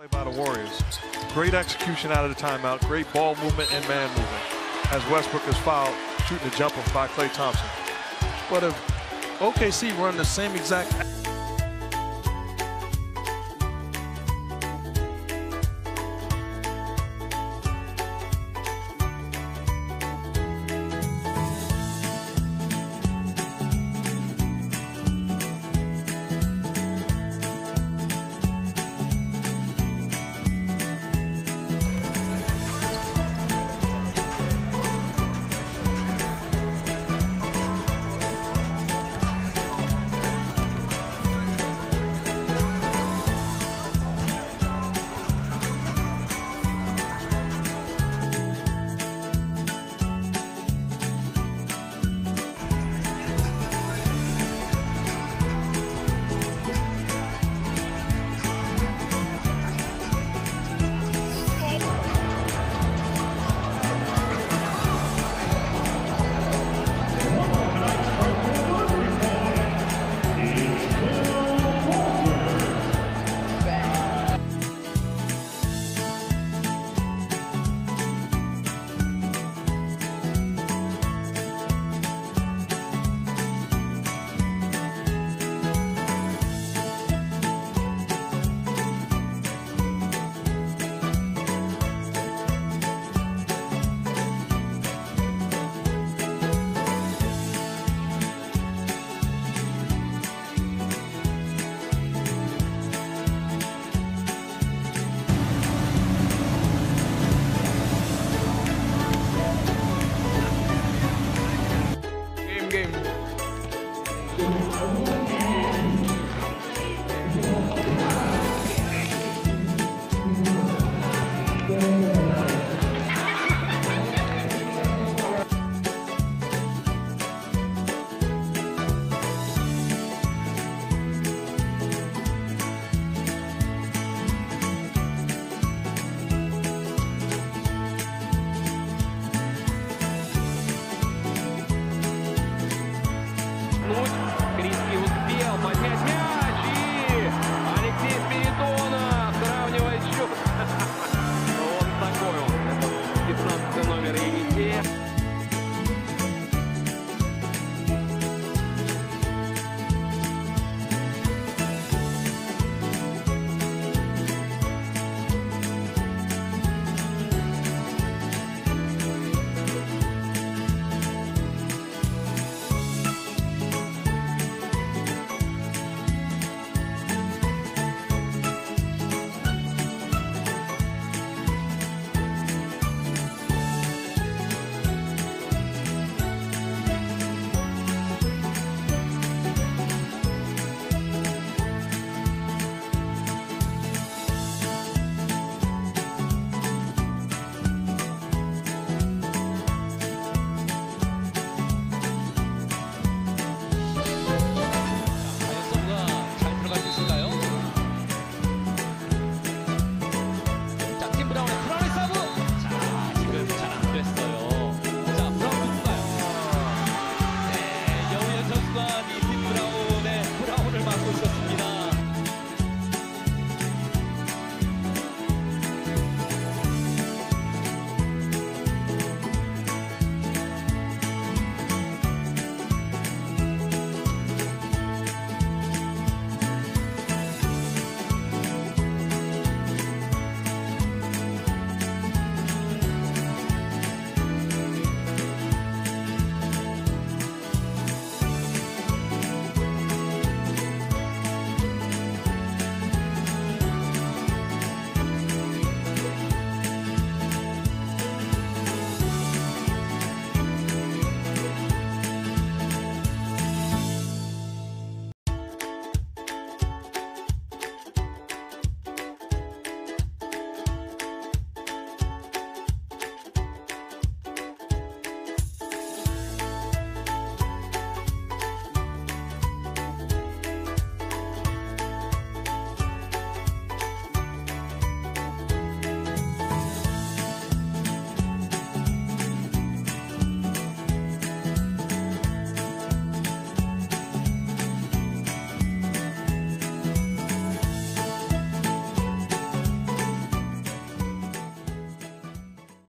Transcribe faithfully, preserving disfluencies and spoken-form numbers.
Play by the Warriors. Great execution out of the timeout, great ball movement and man movement as Westbrook is fouled shooting the jumper by Klay Thompson. But if O K C run the same exact